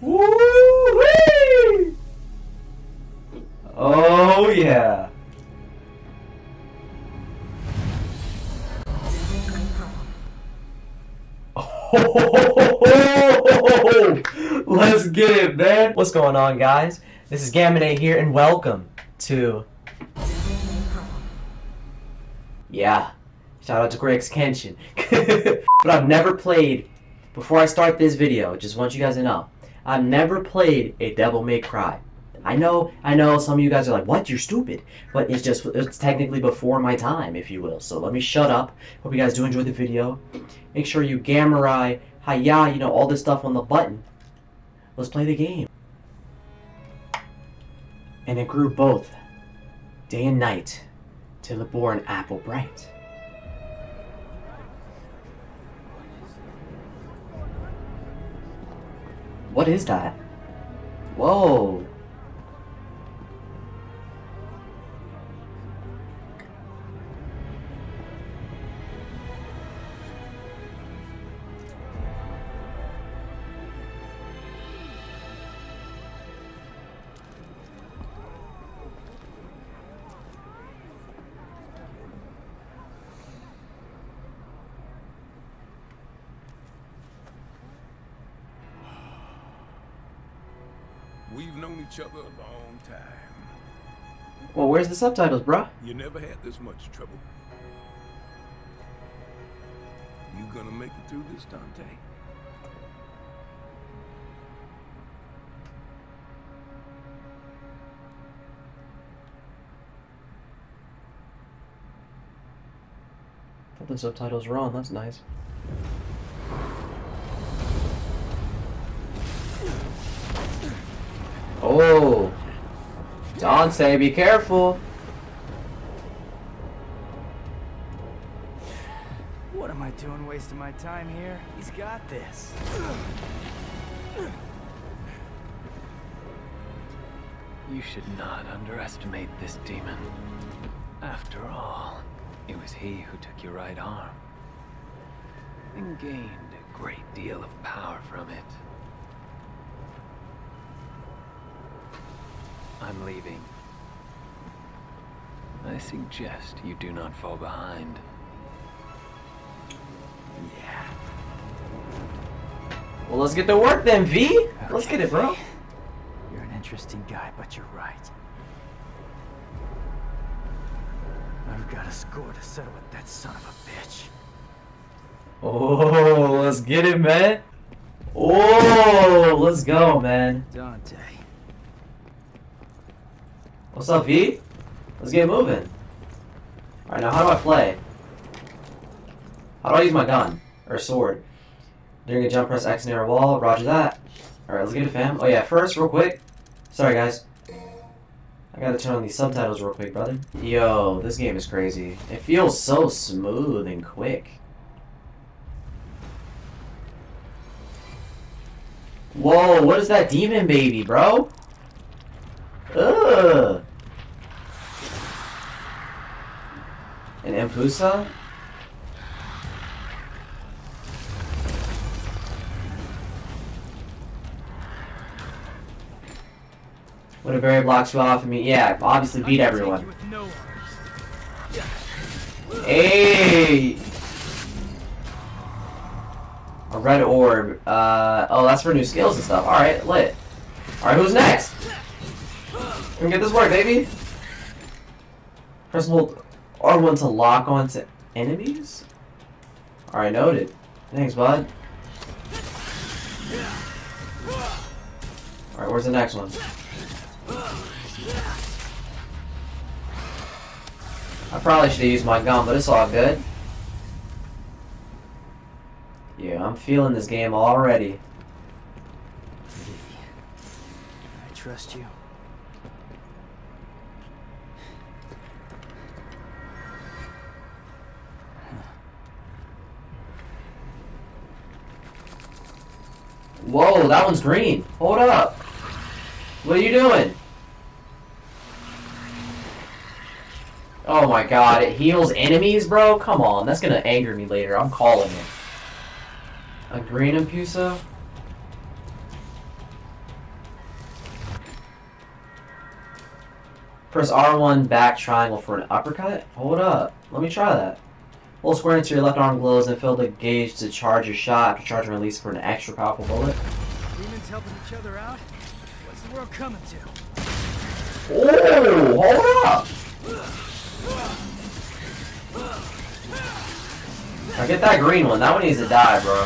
Woo-wee! Oh yeah. Let's get it, man. What's going on, guys? This is Gaamwarrior here, and welcome to... Yeah. Shout out to Greg's Kenshin. But I've never played... Before I start this video, just want you guys to know, I've never played a Devil May Cry. I know some of you guys are like, what? You're stupid. But it's just, it's technically before my time, if you will. So let me shut up. Hope you guys do enjoy the video. Make sure you Gaamwarrior, hiya, you know, all this stuff on the button. Let's play the game. And it grew both day and night till it bore an apple bright. What is that? Whoa. We've known each other a long time. Well, where's the subtitles, bruh? You never had this much trouble. You gonna make it through this, Dante? Thought the subtitles were on. That's nice. Oh, Dante, be careful. What am I doing wasting my time here? He's got this. You should not underestimate this demon. After all, it was he who took your right arm and gained a great deal of power from it. I'm leaving. I suggest you do not fall behind. Yeah. Well, let's get to work then, V. Okay, let's get it, bro. You're an interesting guy, but you're right. I've got a score to settle with that son of a bitch. Oh, let's get it, man. Oh, let's go, man. Dante. What's up, V? Let's get moving. Alright, now how do I play? How do I use my gun? Or sword? During a jump press, X near a wall. Roger that. Alright, let's get it, fam. Oh yeah, first, real quick. Sorry, guys. I gotta turn on these subtitles real quick, brother. Yo, this game is crazy. It feels so smooth and quick. Whoa, what is that demon baby, bro? Ugh! An Empusa? What a berry blocks you off. I mean, yeah, obviously beat everyone. Hey! A red orb. Oh, that's for new skills and stuff. Alright, lit. Alright, who's next? Let me get this work, baby! Press hold R1 to lock onto enemies? Alright, noted. Thanks, bud. Alright, where's the next one? I probably should have used my gun, but it's all good. Yeah, I'm feeling this game already. I trust you. Whoa, that one's green. Hold up. What are you doing? Oh my god, it heals enemies, bro? Come on, that's gonna anger me later. I'm calling it. A green Empusa? Press R1 back triangle for an uppercut? Hold up. Let me try that. Hold square into your left arm glows and fill the gauge to charge your shot after charge and release for an extra powerful bullet. Demons helping each other out? What's the world coming to? Oh, hold up! Now get that green one. That one needs to die, bro.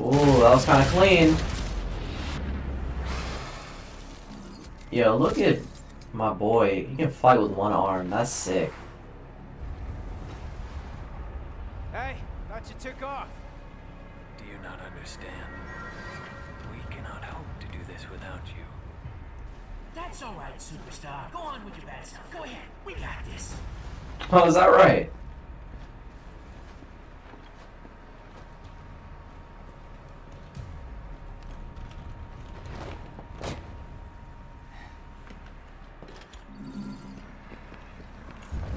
Ooh, that was kind of clean. Yo, look at my boy. He can fight with one arm. That's sick. Hey, thought you took off. Do you not understand? We cannot hope to do this without you. That's all right, superstar. Go on with your bad stuff. Go ahead. We got this. Oh, is that right?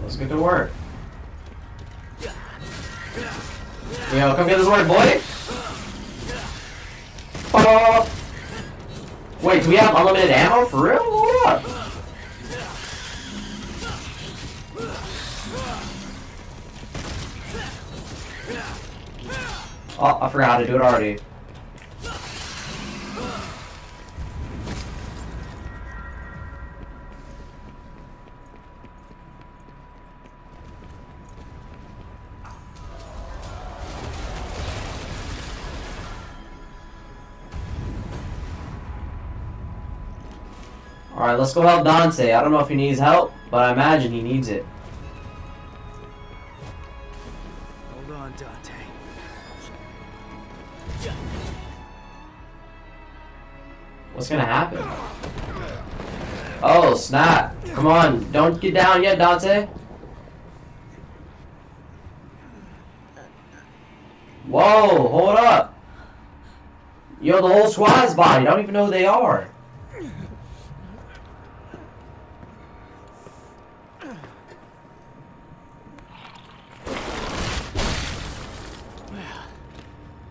Let's get to work. Yo, come get this work, boy! Oh! Wait, do we have unlimited ammo? For real? Hold up! Oh, I forgot how to do it already. Alright, let's go help Dante. I don't know if he needs help, but I imagine he needs it. Hold on, Dante. What's gonna happen? Oh, snap. Come on, don't get down yet, Dante. Whoa, hold up. Yo, the whole squad's body. I don't even know who they are.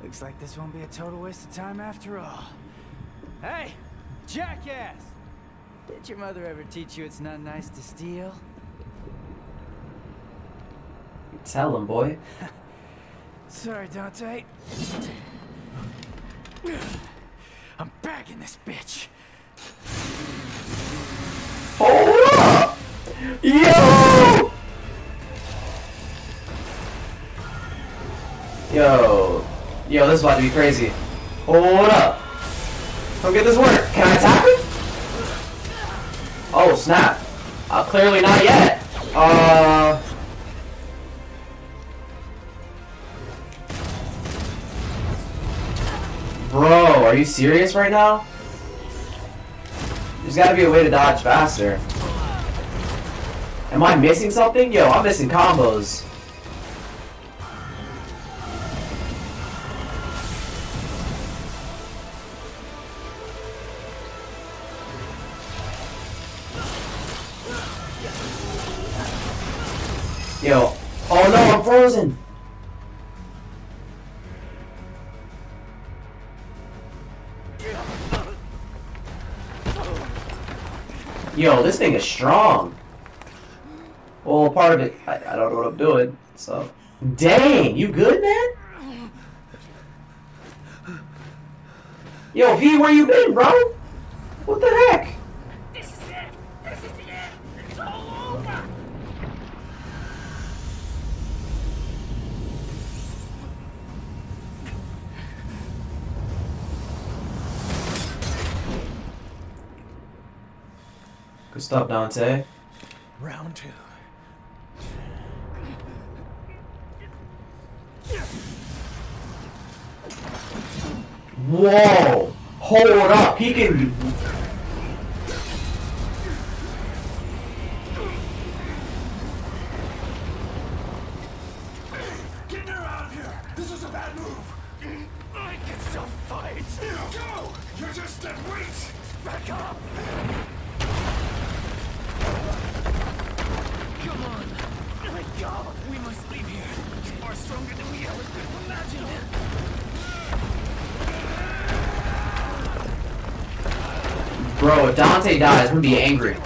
Looks like this won't be a total waste of time after all. Hey, jackass! Did your mother ever teach you it's not nice to steal? Tell him, boy. Sorry, Dante. I'm bagging this bitch. Oh! Yo! Yo. Yo, this is about to be crazy. Hold up. Come get this work. Can I attack him? Oh, snap. Clearly not yet. Bro, are you serious right now? There's gotta be a way to dodge faster. Am I missing something? Yo, I'm missing combos. Yo, oh no, I'm frozen! Yo, this thing is strong. Well, part of it, I don't know what I'm doing, so... Dang, you good, man? Yo, V, where you been, bro? What the heck? This is it! This is the end! It's all over! Good stuff, Dante. Round two. Whoa! Hold up! He can... Get her out of here! This is a bad move! I can still fight! Go! You're just at weight! Back up! Come on! Let go! We must leave here! You are stronger than we ever could have imagined! Bro, if Dante dies, I'm gonna be angry.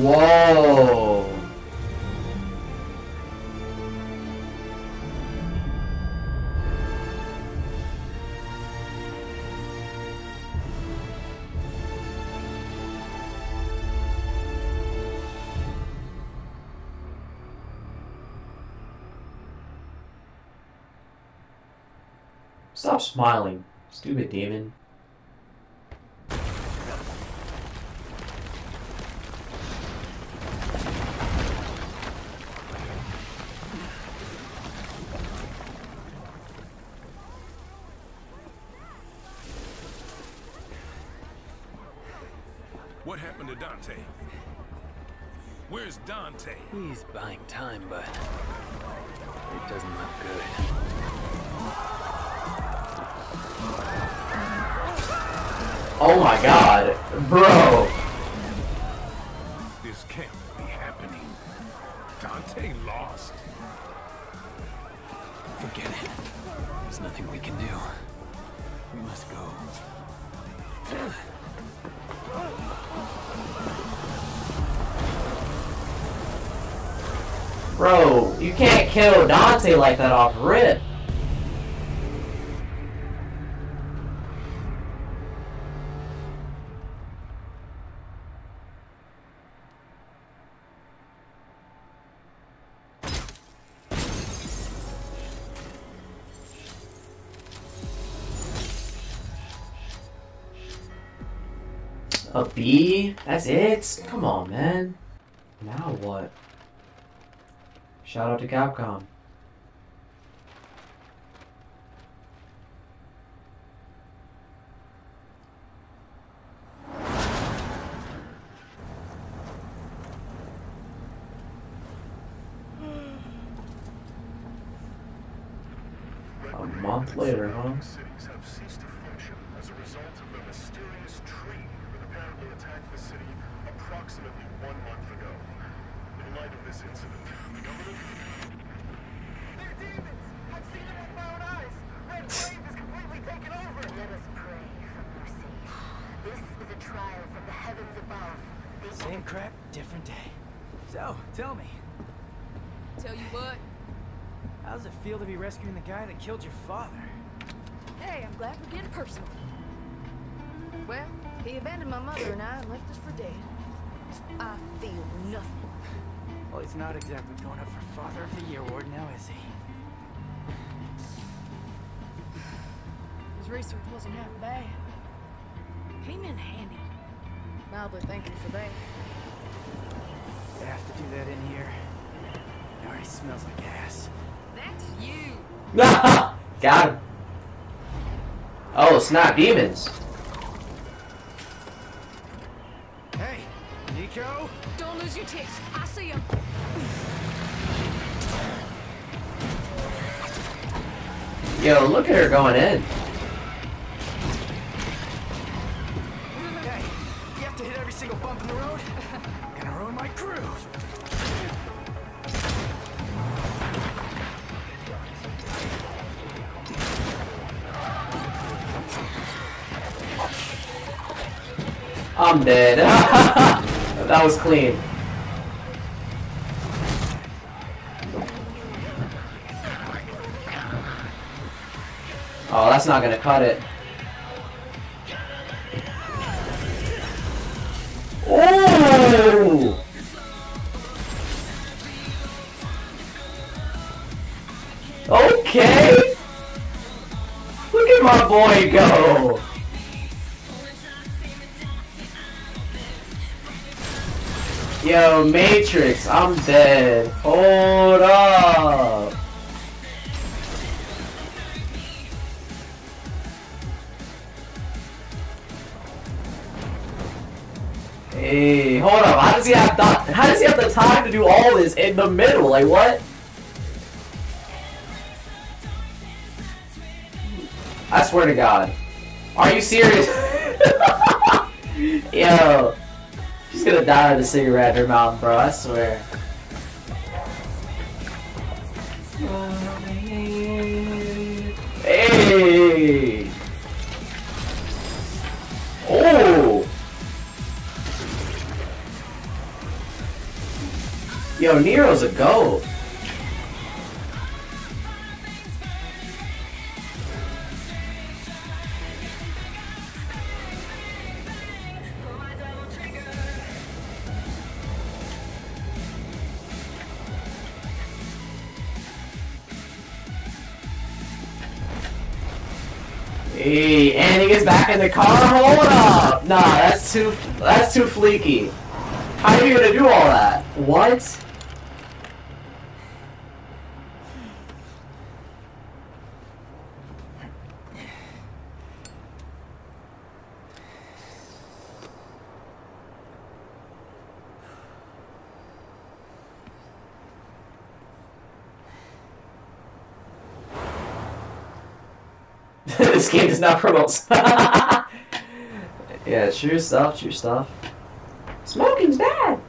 Whoa! Stop smiling, stupid demon. What happened to Dante? Where's Dante? He's buying time, but it doesn't look good. Oh my god, bro! This can't be happening. Dante lost. Forget it. There's nothing we can do. We must go. Bro, you can't kill Dante like that off rip. A B? That's it? Come on, man. Now what? Shout out to Capcom. A month later, huh? Cities have ceased to function as a result of a mysterious tree that apparently attacked the city approximately 1 month ago. In light of this incident, the government... They're demons! I've seen it with my own eyes! Red Grave is completely taken over! Let us pray for mercy. This is a trial from the heavens above. They... Same crap, different day. So, tell me. Tell you what? How does it feel to be rescuing the guy that killed your father? Hey, I'm glad we're getting personal. Well, he abandoned my mother and I and left us for dead. I feel nothing. Well, he's not exactly going up for Father of the Year Award now, is he? His research wasn't half bad. Came in handy. Mildly thanking for that. You have to do that in here. It already smells like ass. That's you! Got him. Oh, it's not demons. Hey, Nico? Don't lose your taste. I see him. Yo, look at her going in. Hey, you have to hit every single bump in the road. I'm gonna ruin my groove. I'm dead. That was clean. Oh, that's not gonna cut it. Oh! Okay! Look at my boy go! Yo, Matrix, I'm dead. Hold up. Hey, hold up. How does he have the time to do all this in the middle? Like what? I swear to God. Are you serious? Yo. She's gonna die with a cigarette in her mouth, bro, I swear. Hey! Oh! Yo, Nero's a goat. Hey, and he gets back in the car. Hold up! Nah, that's too fleeky. How are you gonna do all that? What? This game does not promote. Yeah, true stuff, true stuff. Smoking's bad!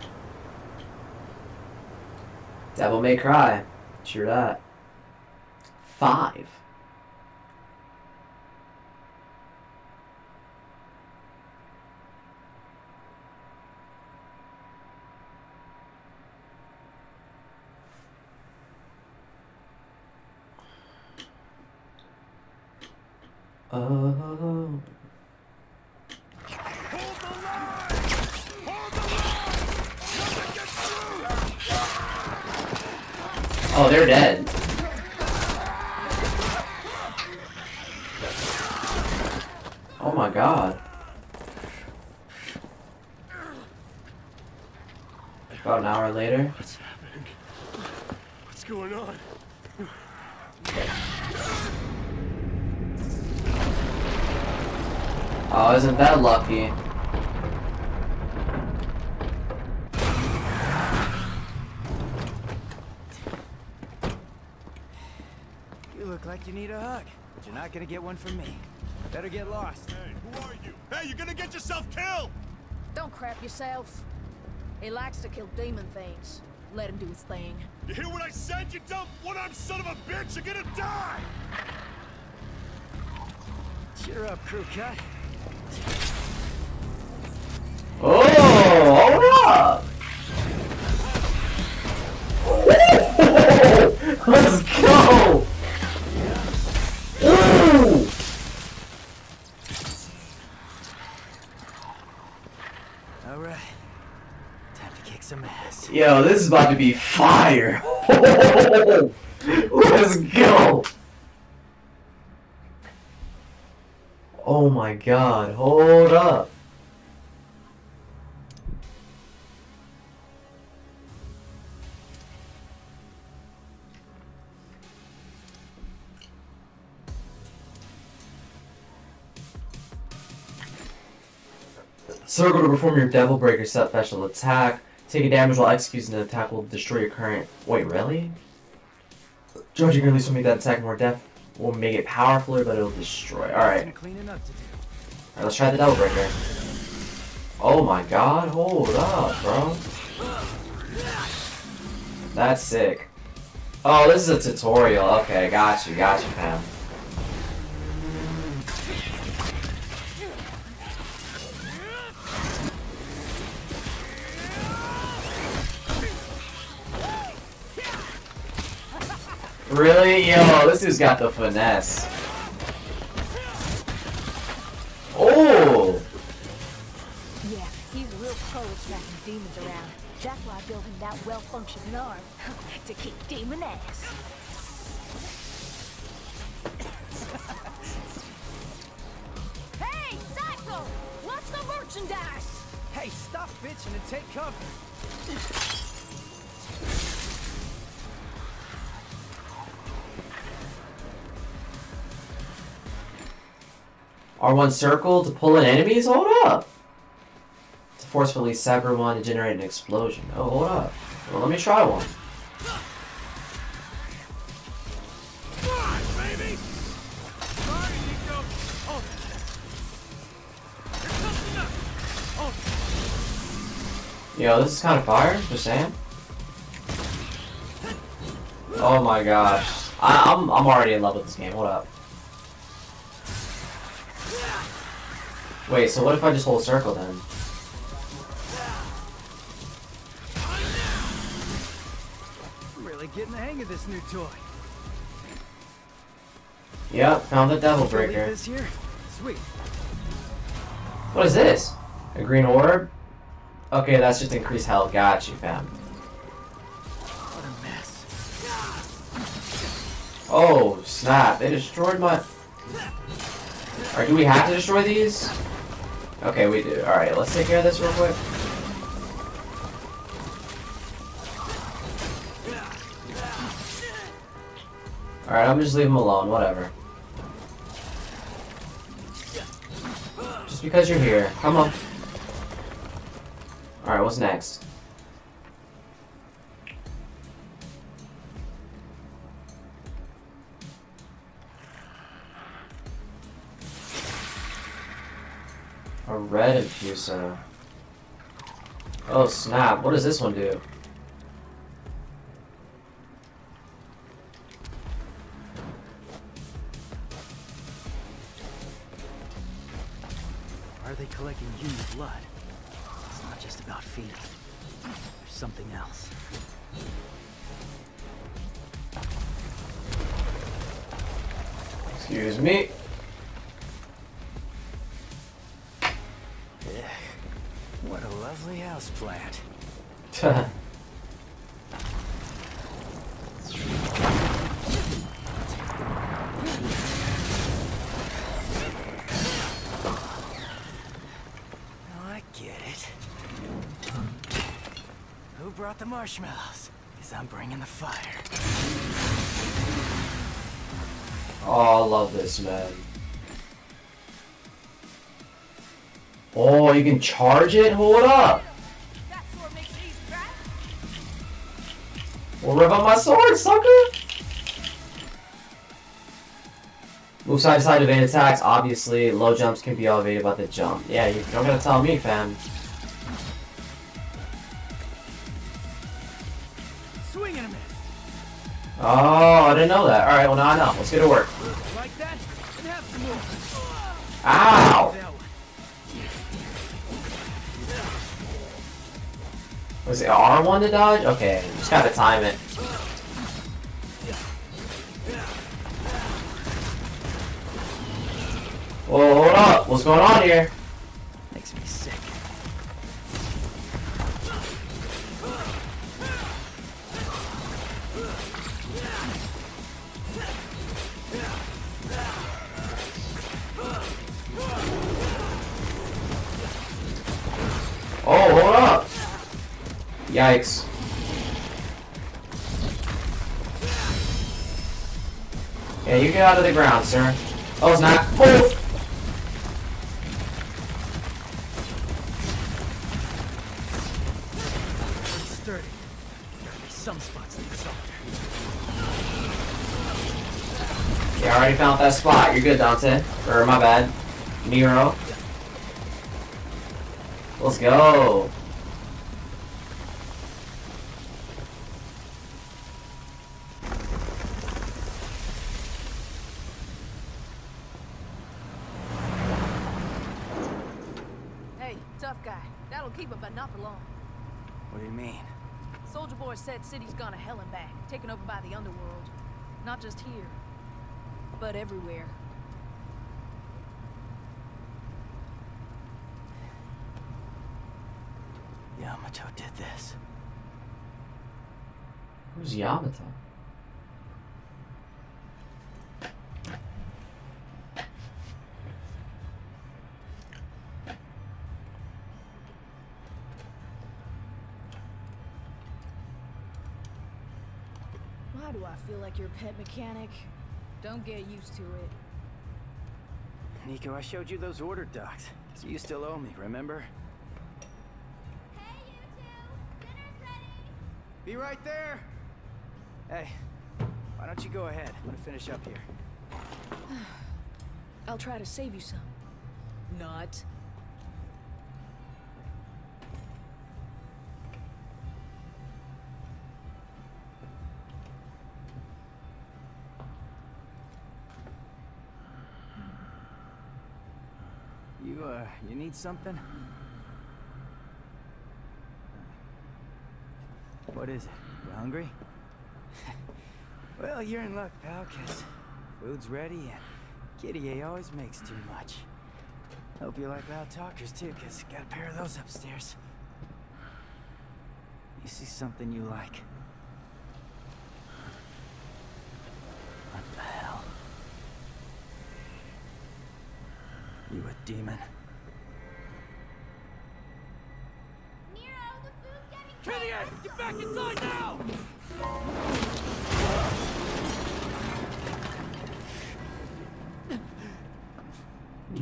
Devil May Cry. Sure that. 5. Oh. Oh, they're dead. Oh my God. About an hour later. What's happening? What's going on? Oh, isn't that lucky? You look like you need a hug, but you're not gonna get one from me. Better get lost. Hey, who are you? Hey, you're gonna get yourself killed! Don't crap yourself. He likes to kill demon things. Let him do his thing. You hear what I said, you dumb one-armed son of a bitch? You're gonna die! Cheer up, crew cut. Oh, hold up! Let's go! Ooh. All right, time to kick some ass. Yo, this is about to be fire! Let's go! Oh my God, hold up. Circle to perform your Devil Breaker set special attack. Taking damage while executing an attack will destroy your current... Wait, really? Charging release will make that attack more death. We'll make it powerful, but it'll destroy. Alright. Alright, let's try the Devil Breaker. Oh my God, hold up, bro. That's sick. Oh, this is a tutorial. Okay, got you, fam. Really? Yo, this dude's got the finesse. Oh! Yeah, he's real pro at tracking demons around. That's why I built him that well-functioning arm. To kick demon ass. Hey, Psycho! What's the merchandise? Hey, stop bitching and take cover. R1 circle to pull in enemies? Hold up! To forcefully cyber one to generate an explosion. Oh, hold up. Well, let me try one. Yo, this is kind of fire, just saying. Oh my gosh. I'm already in love with this game, hold up. Wait, so what if I just hold circle then? I'm really getting the hang of this new toy. Yep, found the Devil Breaker. This here? Sweet. What is this? A green orb? Okay, that's just increased health. Got you, fam. What a mess. Oh, snap. They destroyed my... Alright, do we have to destroy these? Okay, we do. Alright, let's take care of this real quick. Alright, I'm just leaving them alone. Whatever. Just because you're here. Come on. Alright, what's next? A red Empusa. Oh snap, what does this one do? Are they collecting human blood? Just about feet. There's something else. Excuse me. Ugh. What a lovely house plant. Brought the marshmallows, because I'm bringing the fire. Oh, I love this, man. Oh, you can charge it? Hold up! Well, rip out my sword, sucker! Move side to side to evade attacks. Obviously, low jumps can be elevated by the jump. Yeah, you're not gonna tell me, fam. Oh, I didn't know that. Alright, well now I know. Let's get to work. Like that, and have some more. Ow! Was it R1 to dodge? Okay, just gotta time it. Whoa, hold up. What's going on here? Makes me sick. Oh, hold up! Yikes. Yeah, you get out of the ground, sir. Oh, it's not. Oh. Yeah, I already found that spot. You're good, Dante. Or, my bad. Nero. Let's go! Hey, tough guy. That'll keep it, but not for long. What do you mean? Soldier Boy said city's gone to hell and back, taken over by the Underworld. Not just here, but everywhere. Yamato did this. Who's Yamato? Why do I feel like your pet mechanic? Don't get used to it. Nico, I showed you those order docs, so you still owe me, remember? Hey, you two! Dinner's ready! Be right there! Hey, why don't you go ahead? I'm gonna finish up here. I'll try to save you some. Not. You need something? What is it? You hungry? Well, you're in luck, pal, 'cause food's ready and Kitty A always makes too much. Hope you like loud talkers too, 'cause got a pair of those upstairs. You see something you like. What the hell? You a demon? Nero, the food's getting cold! Kitty A, get back inside now!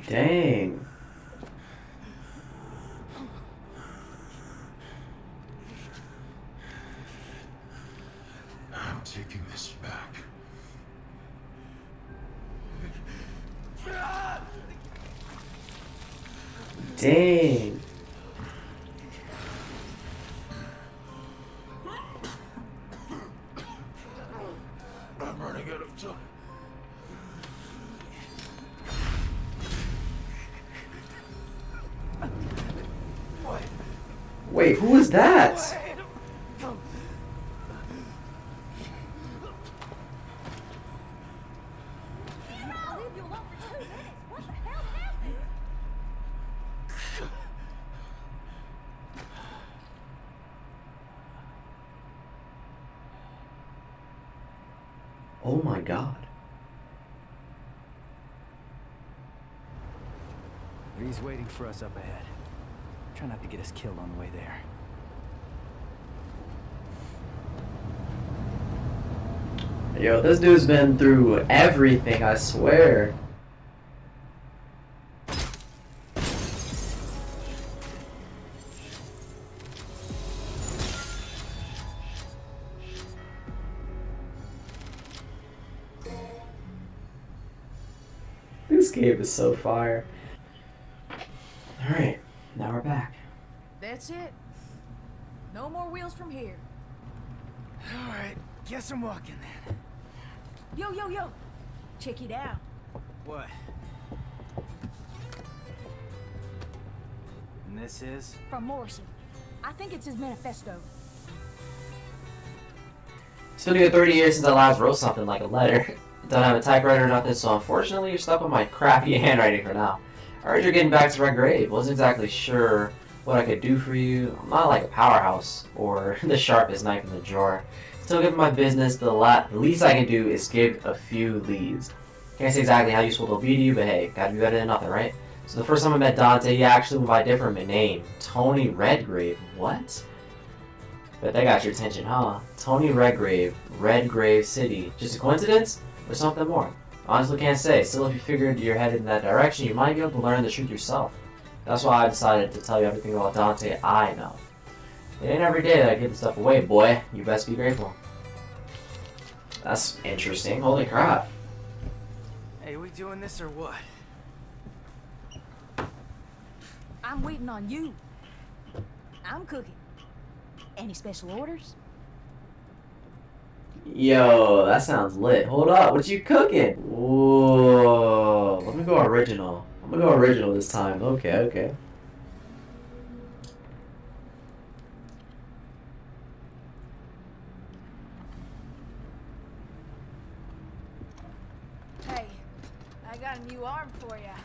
Dang. I'm taking this back. Dang. I'm running out of time. Wait, who was that? Oh my god. He's waiting for us up ahead. Try not to get us killed on the way there. Yo, this dude's been through everything, I swear. This game is so fire. Alright. Now we're back. That's it. No more wheels from here. All right, guess I'm walking then. Yo, yo, yo! Check it out. What? And this is? From Morrison. I think it's his manifesto. It's been nearly 30 years since I last wrote something like a letter. Don't have a typewriter or nothing, so unfortunately you're stuck with my crappy handwriting for now. I heard you're getting back to Red Grave. Wasn't exactly sure what I could do for you. I'm not like a powerhouse or the sharpest knife in the drawer. Still, given my business, the least I can do is give a few leads. Can't say exactly how useful they'll be to you, but hey, gotta be better than nothing, right? So the first time I met Dante, he actually went by a different name. Tony Redgrave. What? But that got your attention, huh? Tony Redgrave, Red Grave City. Just a coincidence? Or something more? Honestly can't say. Still, if you figured you're headed in that direction, you might be able to learn the truth yourself. That's why I decided to tell you everything about Dante I know. It ain't every day that I give this stuff away, boy. You best be grateful. That's interesting. Holy crap. Hey, we doing this or what? I'm waiting on you. I'm cooking. Any special orders? Yo, that sounds lit. Hold up, what you cooking? Whoa, let me go original. I'm gonna go original this time. Okay, okay. Hey, I got a new arm for ya.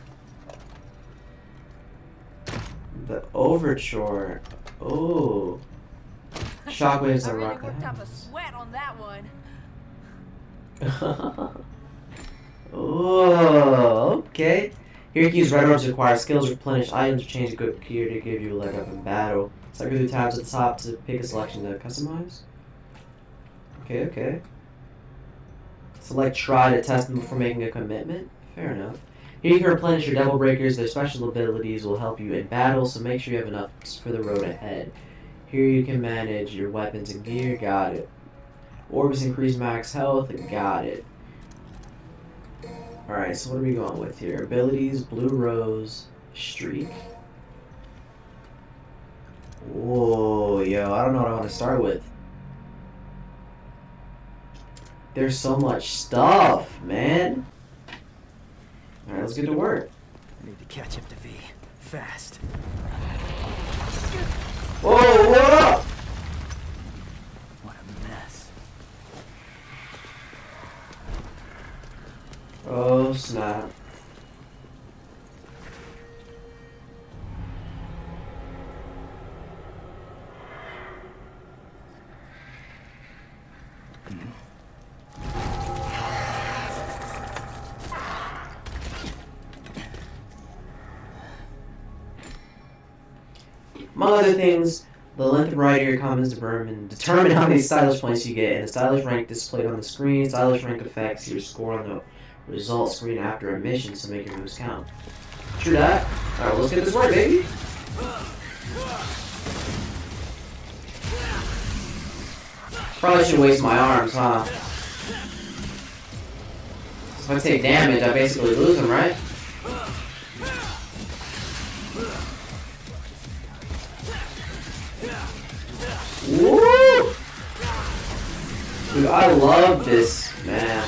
The overture. Oh. Shockwaves are rocking. I really worked up a sweat on that one. Oh, okay. Here, keys red arms require skills, replenish items, change equip gear to give you a leg up in battle. So I go through tabs at the top to pick a selection to customize. Okay, okay. Select try to test them before making a commitment. Fair enough. Here you can replenish your Devil Breakers. Their special abilities will help you in battle, so make sure you have enough for the road ahead. Here you can manage your weapons and gear. Got it. Orbs increase max health. Got it. Alright, so what are we going with here? Abilities, Blue Rose, Streak. Whoa, yo, I don't know what I want to start with. There's so much stuff, man. Alright, let's get to work. I need to catch up to V. Fast. Whoa, what up? What a mess. Oh, snap. Among other things, the length and variety of your comments determine how many stylish points you get, and the stylish rank displayed on the screen. Stylish rank affects your score on the result screen after a mission, so make your moves count. True that. Alright, let's get this work, baby! Probably should waste my arms, huh? If I take damage, I basically lose them, right? Woo! Dude, I love this, man.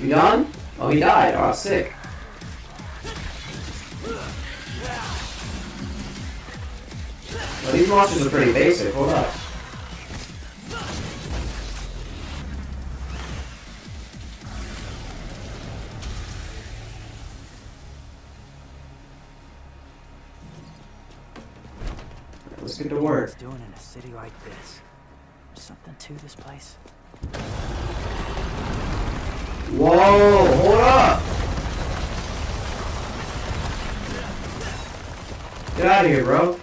You done? Oh, he died. Oh, sick. Well, these monsters are pretty basic. Hold up. Let's get to work. What's doing in a city like this? Something to this place. Whoa! Hold up! Get out of here, bro.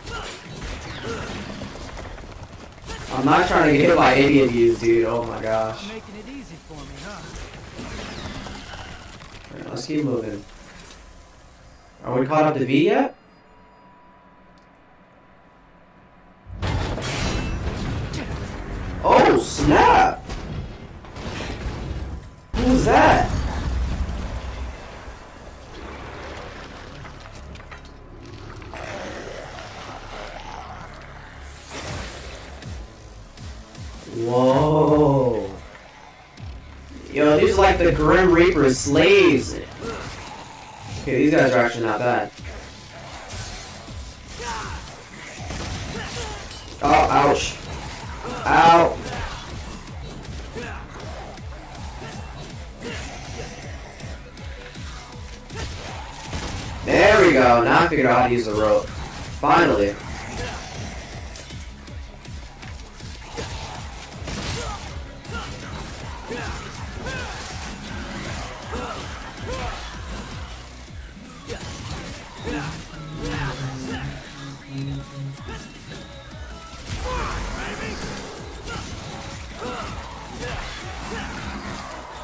I'm not trying to get hit by any of you, dude. Oh my gosh. Making it easy for me, huh? All right, let's keep moving. Are we caught up to V yet? Snap! Who's that? Whoa! Yo, these are like the Grim Reaper slaves. Okay, these guys are actually not bad. Oh, ouch! Ow! There we go, now I figured out how to use the rope. Finally.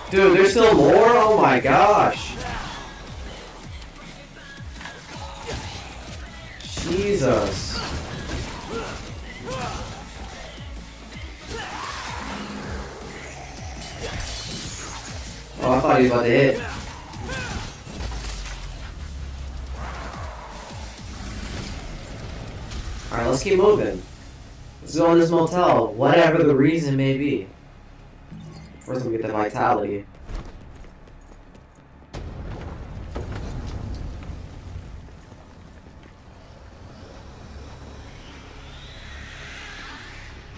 Dude, there's still more? Oh my gosh. Jesus. Oh, I thought he was about to hit. Alright, let's keep moving. Let's go in this motel, whatever the reason may be. First, we'll get the vitality.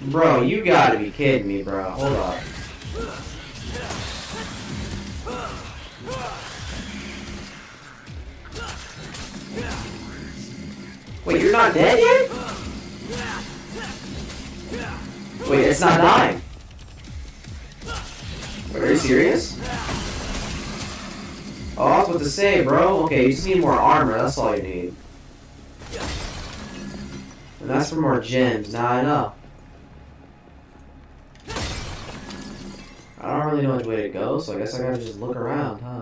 Bro, you gotta be kidding me, bro. Hold up. Wait, you're not dead yet? Wait, it's not dying. Are you serious? Oh, I was about to say, bro. Okay, you just need more armor. That's all you need. And that's for more gems. Nah, I know. don't really know which way to go, so I guess I gotta just look around, huh?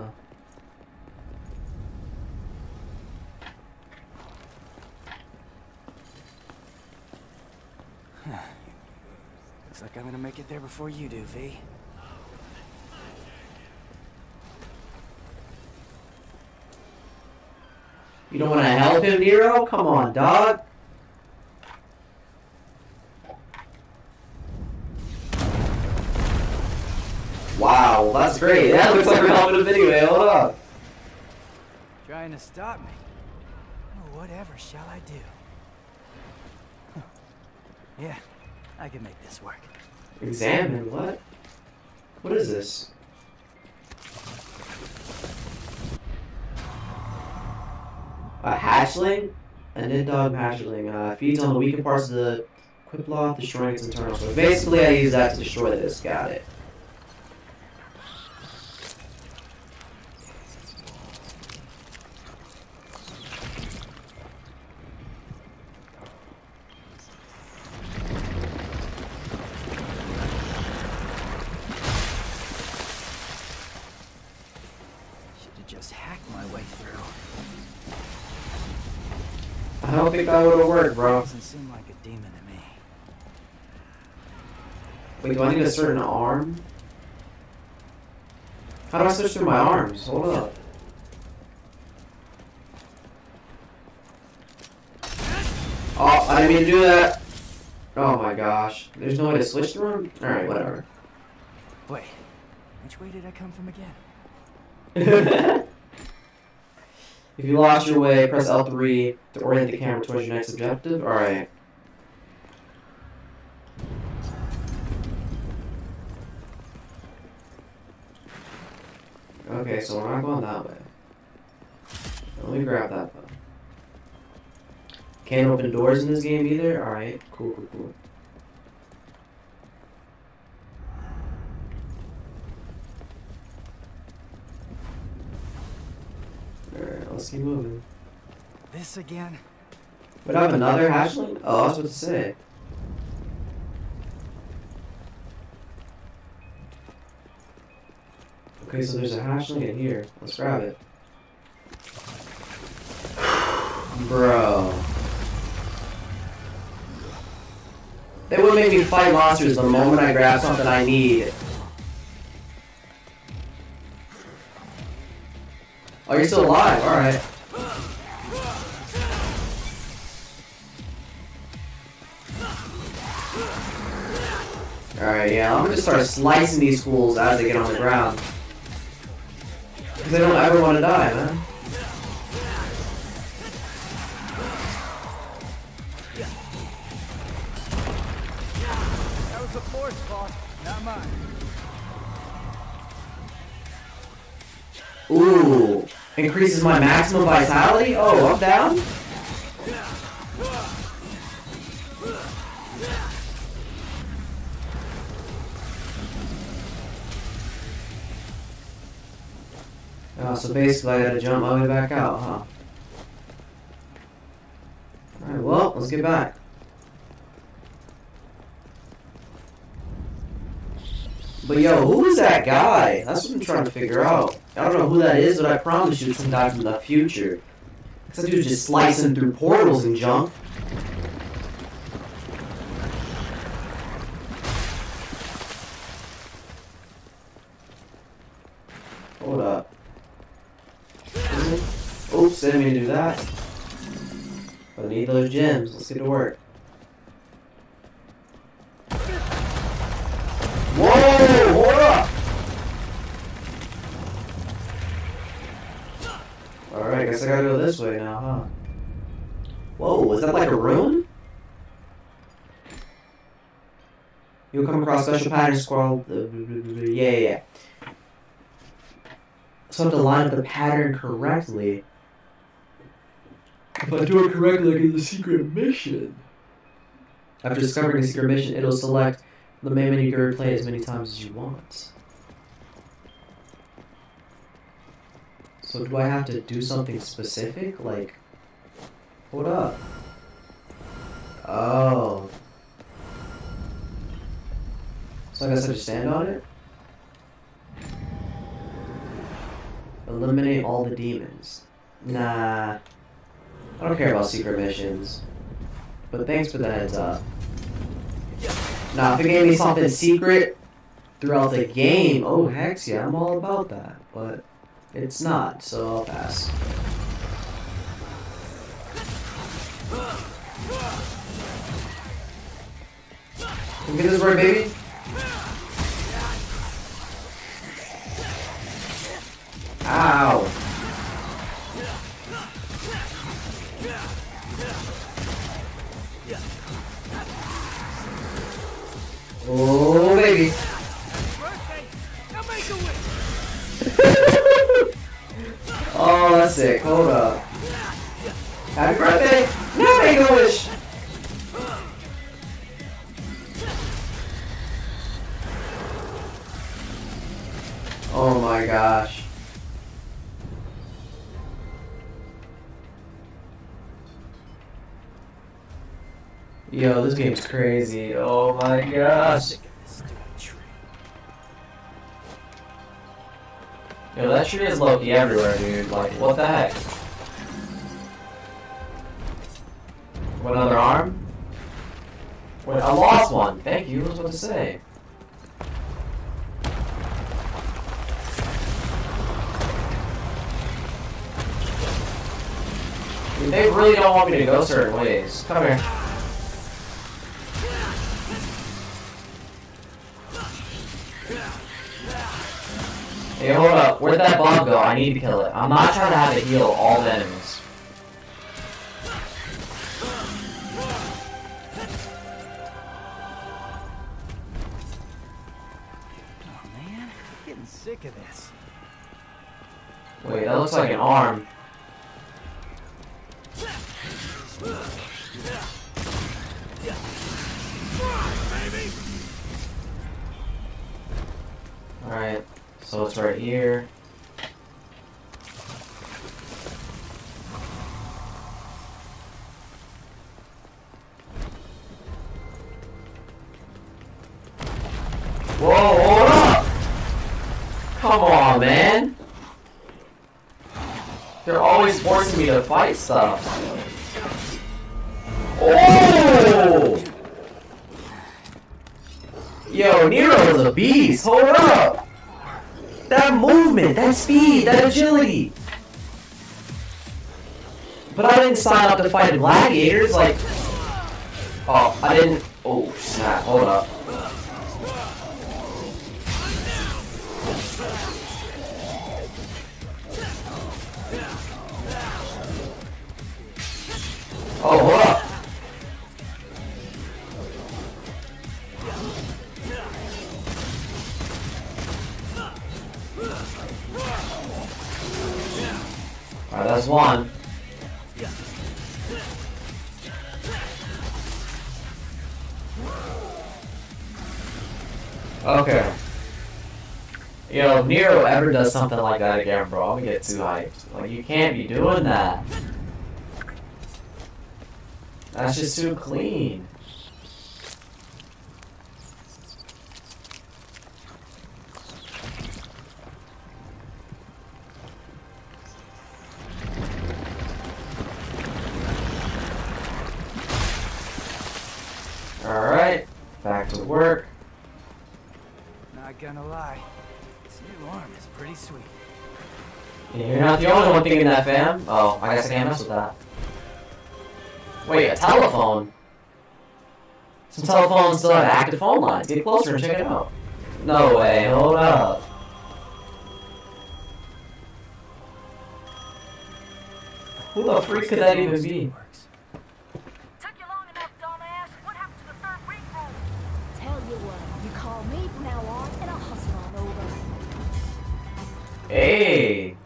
Looks like I'm gonna make it there before you do, V. You don't want to help him, Nero? Come on, dog. Wow, that's great. That looks like we're helping him anyway. Hold up. Trying to stop me? Oh, whatever shall I do? Huh. Yeah, I can make this work. Examine what? What is this? A hatchling? An in-dog hatchling. Feeds on the weaker parts of the Qliphoth, destroying its internals. So basically, I use that to destroy this. Got it. Should have just hacked my way through. I don't think that would have worked, bro. Doesn't seem like a demon to me. Wait, do I need a certain arm? How do I switch through my arms? Hold up. Oh, I didn't mean to do that. Oh my gosh. There's no way to switch through them? Alright, whatever. Wait, which way did I come from again? If you lost your way, press L3 to orient the camera towards your next objective. Alright. Okay, so we're not going that way. Let me grab that phone. Can't open doors in this game either? Alright, cool, cool, cool. Alright, let's keep moving. This again. Would I have another hatchling? Oh, I was about to say. Okay, so there's a hatchling in here. Let's grab it. Bro. They would make me fight monsters the moment I grab something I need. Oh, you're still alive, alright. Alright, yeah, I'm gonna start slicing these fools as they get on the ground. Because I don't ever want to die, man. That was the force fault, not mine. Ooh, increases my maximum vitality? Oh, I'm down? Oh, so basically I gotta jump my way back out, huh? Alright, well, let's get back. But yo, who is that guy? That's what I'm trying to figure out. I don't know who that is, but I promise you it's some guy from the future. Because that dude's just slicing through portals and junk. Hold up. Oops, I didn't mean to do that. But I need those gems. Let's get to work. Alright, guess I gotta go this way now, huh? Whoa, was that like a ruin? You'll come across special patterns called... Yeah. So I have to line up the pattern correctly. If I do it correctly, I get the secret mission. After discovering the secret mission, it'll select the main menu to replay as many times as you want. So do I have to do something specific? Like, hold up. Oh. So I guess I just stand on it? Eliminate all the demons. Nah. I don't care about secret missions. But thanks for the heads up. Now, if it gave me something secret throughout the game, oh heck yeah, I'm all about that. But it's not, so I'll pass. Can we get this right, baby? Ow! Oh, baby! Oh, that's sick. Hold up. Happy birthday! No, make a wish! Oh my gosh. Yo, this game's crazy. Oh my gosh. Yo, that shit is Loki everywhere, dude. Like, what the heck? What, another arm? Wait, I lost one. Thank you. I was about to say. Dude, they really don't want me to go certain ways. Come here. Hey, hold up. Where'd that bomb go? I need to kill it. I'm not trying to have it heal all the enemies. Oh, man. I'm getting sick of this. Wait, that looks like an arm. Alright. So it's right here. Whoa, hold up! Come on, man! They're always forcing me to fight stuff. Oh! Yo, Nero's a beast! Hold up! That movement, that speed, that agility. But I didn't sign up to fight gladiators, like... Oh, I didn't... Oh, snap, hold up. Oh, hold up. Alright, that's one. Okay. Yo, if Nero ever does something like that again, bro, I'm gonna get too hyped. Like, you can't be doing that. That's just too clean. Thinking that, fam? Oh, I guess I can't mess with that. Wait, a telephone? Some telephones still have active phone lines. Get closer and check it out. No way, hold up. Who the freak could that even be? Took you long enough, dumbass. What happened to the third ring roll? Tell you what, you call me from now on and I'll hustle on over. Hey!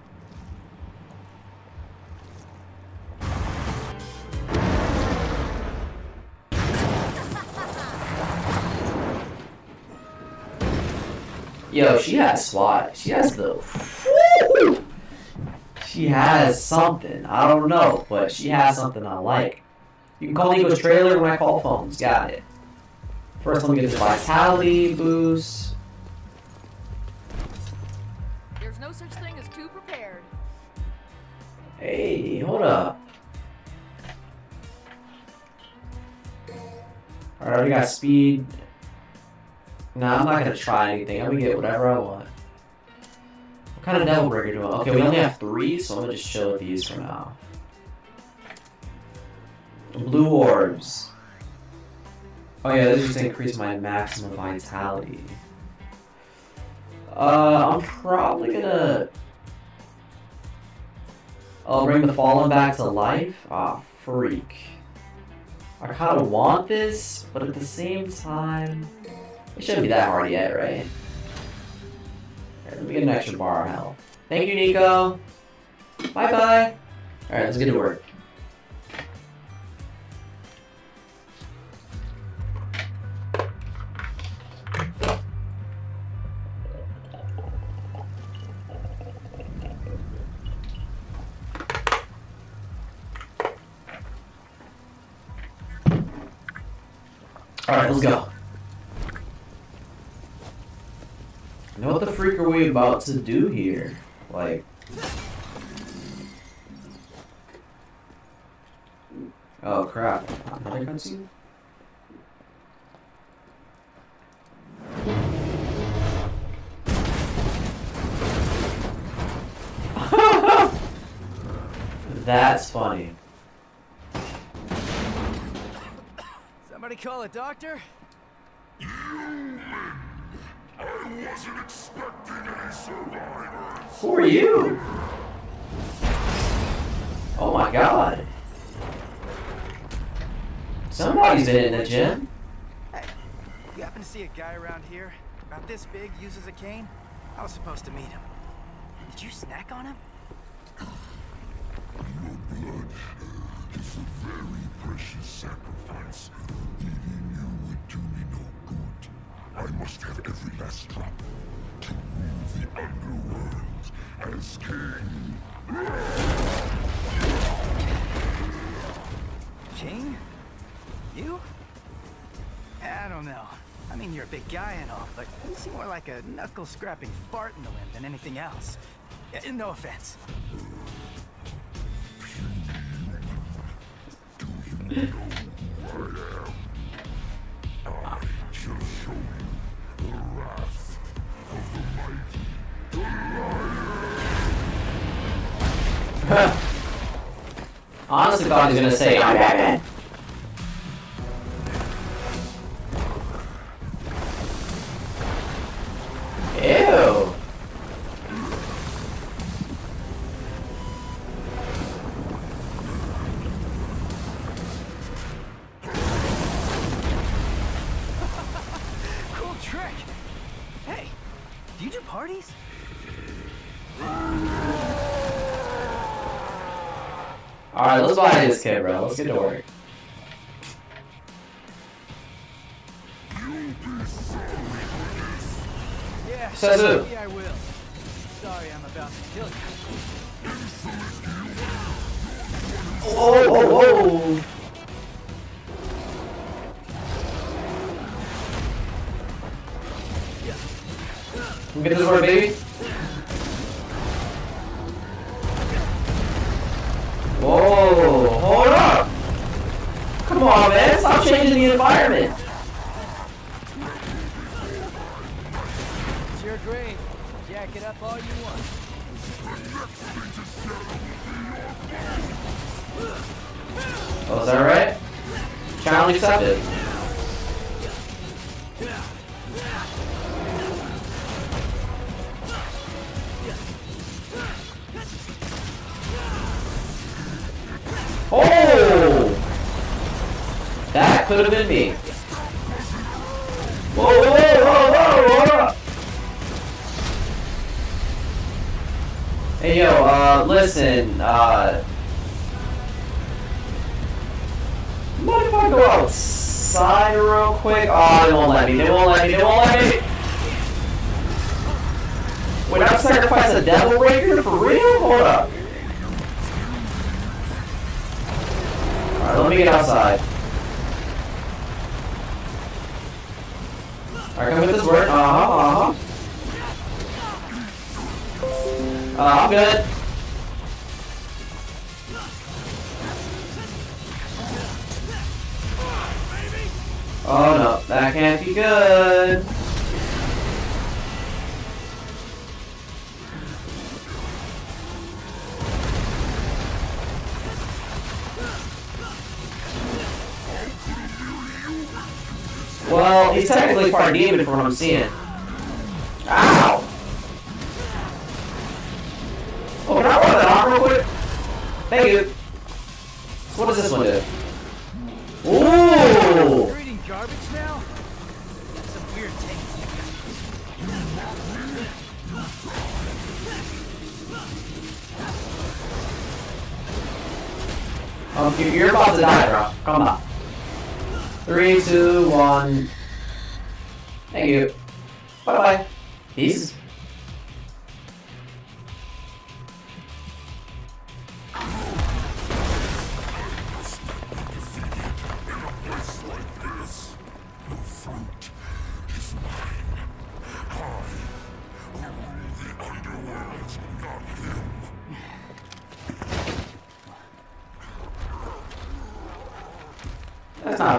Yo, she has SWAT. She has the... Woo! She has something. I don't know, but she has something I like. You can call Nico's trailer when I call phones. Got it. First, let me get the vitality boost. There's no such thing as too prepared. Hey, hold up. Alright, we got speed. Nah, I'm not gonna try anything. I'm gonna get whatever I want. What kind of Devil Breaker do I want? Okay, we only have 3, so I'm gonna just chill with these for now. Blue orbs. Oh yeah, this just increased my maximum vitality. I'm probably gonna... I'll bring the fallen back to life? Ah, freak. I kinda want this, but at the same time... It shouldn't be that hard yet, right? Alright, let me get an extra bar of health. Thank you, Nico! Bye-bye! Alright, let's get to work. Alright, let's go. Now what the freak are we about to do here? Like... Oh crap. Another cutscene? That's funny. Somebody call a doctor? I wasn't expecting any survivors. Who are you? Oh my god. Somebody's been in the gym. Hey, you happen to see a guy around here? About this big, uses a cane? I was supposed to meet him. Did you snack on him? Your blood is a very precious sacrifice. Eating you would do me no good. I must have every last drop to rule the Underworld as king. King? You? I don't know. I mean, you're a big guy and all, but you seem more like a knuckle-scrapping fart in the wind than anything else. No offense. Do you know who I am? I shall show you. Honestly thought he was gonna say I'm Batman. Ew. Cool trick. Hey, do you do parties? Alright, let's buy this kid, bro. Let's get to work. Yeah, so I will. Sorry, I'm about to kill you. Oh, oh, oh. Get this one, baby. Whoa, hold up! Come on, man, stop changing the environment! It's your grave. Jack it up all you want. Oh, is that right? Challenge accepted. Oh! That could have been me. Whoa, whoa, whoa, whoa, whoa! Hey, yo, listen, What if I go outside real quick? Oh, they won't let me, they won't let me! Would I sacrifice a Devil Breaker for real? Hold up. Alright, let me get outside. Alright, come with this word. Uh-huh, uh-huh. I'm good. Oh no, that can't be good. Well, he's technically part demon from what I'm seeing. Ow! Oh, can I run that off real quick? Thank you. What does this one do? Ooh! You're eating garbage now? That's a weird taste. You're about to die, bro. Come on. 3, 2, 1. Thank you. Bye bye. Peace.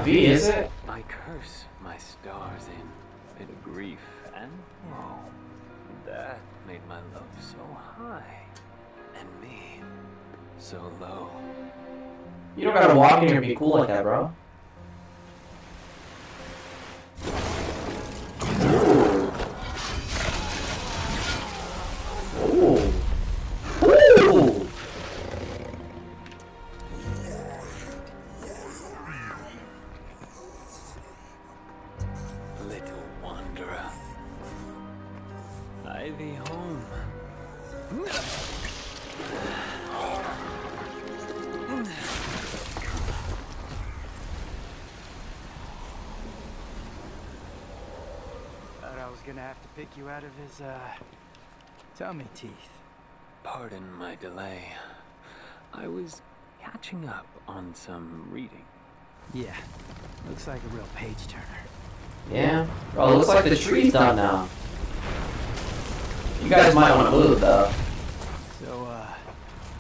V, is it? I curse my stars in bit of grief and woe. That made my love so high and me so low. You don't gotta walk in here and be cool like that, bro. You out of his tummy teeth. Pardon my delay. I was catching up on some reading. Yeah, looks like a real page turner. Yeah, well, looks like the tree's done now. You guys might want to move though. So, you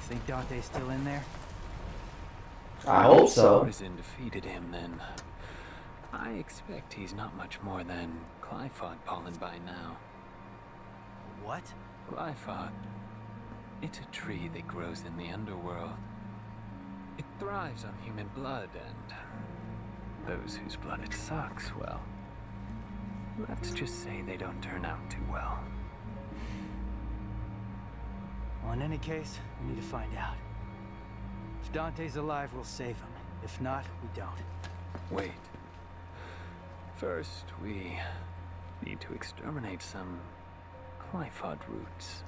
think Dante's still in there? I hope so. Morrison defeated him then. I expect he's not much more than Qliphoth pollen by now. What? Qliphoth. It's a tree that grows in the Underworld. It thrives on human blood, and those whose blood it sucks, well, let's just say they don't turn out too well. Well, in any case, we need to find out. If Dante's alive, we'll save him. If not, we don't. Wait. First, we need to exterminate some Qliphoth roots.